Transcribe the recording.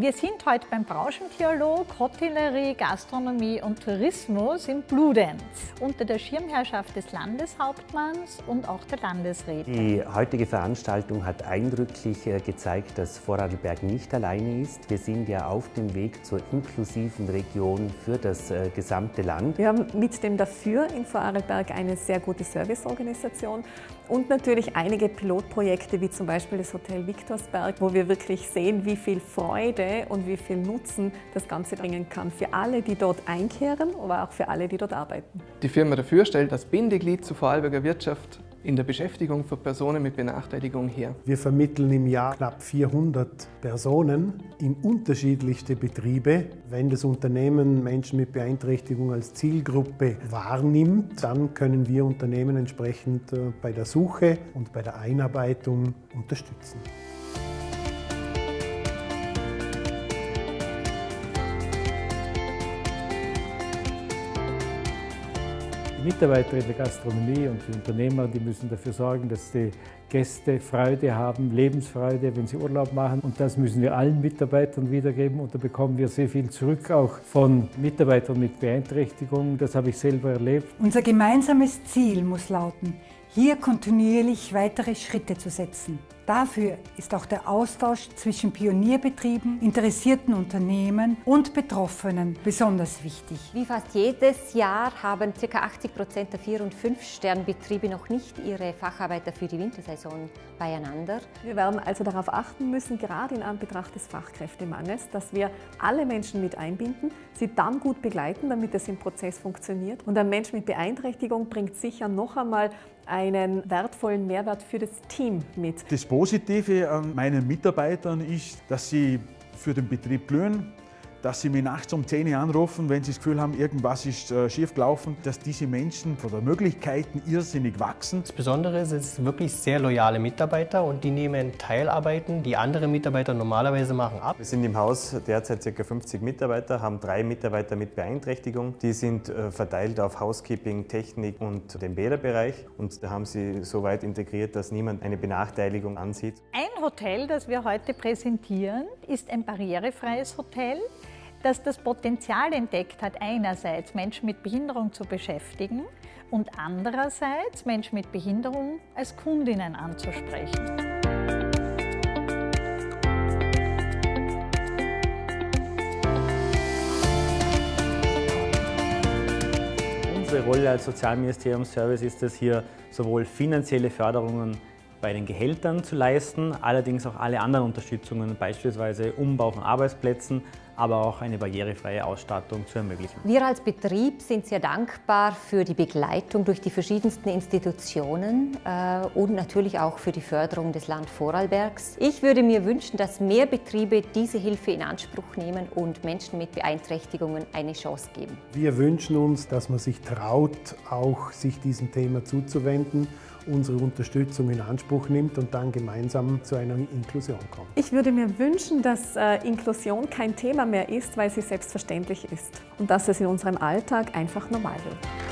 Wir sind heute beim Branchendialog Hotellerie, Gastronomie und Tourismus in Bludenz unter der Schirmherrschaft des Landeshauptmanns und auch der Landesrätin. Die heutige Veranstaltung hat eindrücklich gezeigt, dass Vorarlberg nicht alleine ist. Wir sind ja auf dem Weg zur inklusiven Region für das gesamte Land. Wir haben mit dem Dafür in Vorarlberg eine sehr gute Serviceorganisation und natürlich einige Pilotprojekte wie zum Beispiel das Hotel Viktorsberg, wo wir wirklich sehen, wie viel Freude und wie viel Nutzen das Ganze bringen kann für alle, die dort einkehren, aber auch für alle, die dort arbeiten. Die Firma Dafür stellt das Bindeglied zur Vorarlberger Wirtschaft in der Beschäftigung für Personen mit Benachteiligung her. Wir vermitteln im Jahr knapp 400 Personen in unterschiedlichste Betriebe. Wenn das Unternehmen Menschen mit Beeinträchtigung als Zielgruppe wahrnimmt, dann können wir Unternehmen entsprechend bei der Suche und bei der Einarbeitung unterstützen. Die Mitarbeiter in der Gastronomie und die Unternehmer, die müssen dafür sorgen, dass die Gäste Freude haben, Lebensfreude, wenn sie Urlaub machen. Und das müssen wir allen Mitarbeitern wiedergeben und da bekommen wir sehr viel zurück, auch von Mitarbeitern mit Beeinträchtigungen. Das habe ich selber erlebt. Unser gemeinsames Ziel muss lauten, hier kontinuierlich weitere Schritte zu setzen. Dafür ist auch der Austausch zwischen Pionierbetrieben, interessierten Unternehmen und Betroffenen besonders wichtig. Wie fast jedes Jahr haben ca. 80% der 4- und 5-Sternbetriebe noch nicht ihre Facharbeiter für die Wintersaison beieinander. Wir werden also darauf achten müssen, gerade in Anbetracht des Fachkräftemangels, dass wir alle Menschen mit einbinden, sie dann gut begleiten, damit es im Prozess funktioniert. Und ein Mensch mit Beeinträchtigung bringt sicher noch einmal einen wertvollen Mehrwert für das Team mit. Das Positive an meinen Mitarbeitern ist, dass sie für den Betrieb glühen, dass sie mich nachts um 10 Uhr anrufen, wenn sie das Gefühl haben, irgendwas ist schief gelaufen, dass diese Menschen von den Möglichkeiten irrsinnig wachsen. Das Besondere ist, es sind wirklich sehr loyale Mitarbeiter und die nehmen Teilarbeiten, die andere Mitarbeiter normalerweise machen, ab. Wir sind im Haus derzeit ca. 50 Mitarbeiter, haben 3 Mitarbeiter mit Beeinträchtigung. Die sind verteilt auf Housekeeping, Technik und den Bäderbereich und da haben sie so weit integriert, dass niemand eine Benachteiligung ansieht. Ein Hotel, das wir heute präsentieren, ist ein barrierefreies Hotel, dass das Potenzial entdeckt hat, einerseits Menschen mit Behinderung zu beschäftigen und andererseits Menschen mit Behinderung als Kundinnen anzusprechen. Unsere Rolle als Sozialministeriumsservice ist es hier, sowohl finanzielle Förderungen bei den Gehältern zu leisten, allerdings auch alle anderen Unterstützungen, beispielsweise Umbau von Arbeitsplätzen, aber auch eine barrierefreie Ausstattung zu ermöglichen. Wir als Betrieb sind sehr dankbar für die Begleitung durch die verschiedensten Institutionen und natürlich auch für die Förderung des Land Vorarlbergs. Ich würde mir wünschen, dass mehr Betriebe diese Hilfe in Anspruch nehmen und Menschen mit Beeinträchtigungen eine Chance geben. Wir wünschen uns, dass man sich traut, auch sich diesem Thema zuzuwenden, unsere Unterstützung in Anspruch nimmt und dann gemeinsam zu einer Inklusion kommt. Ich würde mir wünschen, dass Inklusion kein Thema mehr ist, weil sie selbstverständlich ist und dass es in unserem Alltag einfach normal wird.